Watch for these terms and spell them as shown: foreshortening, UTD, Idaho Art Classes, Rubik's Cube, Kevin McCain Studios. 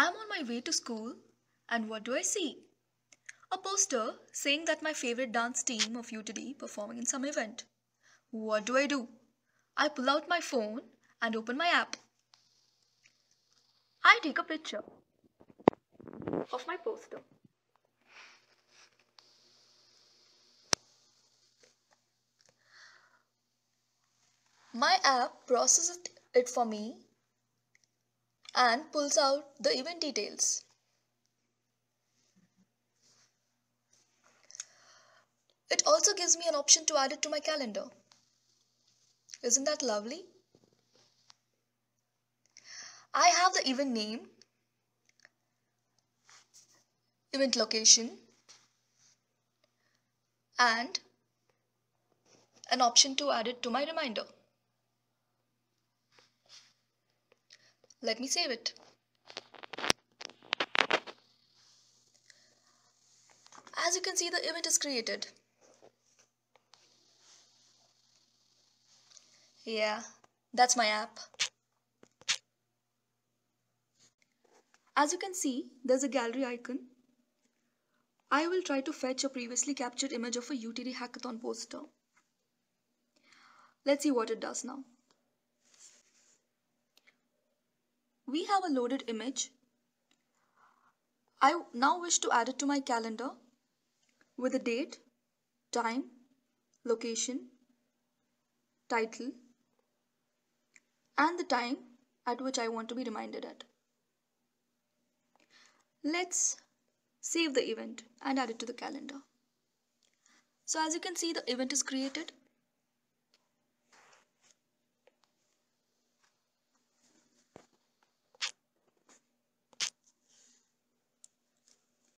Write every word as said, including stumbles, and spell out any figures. I'm on my way to school, and what do I see? A poster saying that my favorite dance team of U T D performing in some event. What do I do? I pull out my phone and open my app. I take a picture of my poster. My app processes it for me and pulls out the event details. It also gives me an option to add it to my calendar. Isn't that lovely? I have the event name, event location, and an option to add it to my reminder. Let me save it. As you can see, the event is created. Yeah, that's my app. As you can see, there's a gallery icon. I will try to fetch a previously captured image of a U T D hackathon poster. Let's see what it does now. We have a loaded image. I now wish to add it to my calendar with a date, time, location, title, and the time at which I want to be reminded at. Let's save the event and add it to the calendar. So as you can see, the event is created.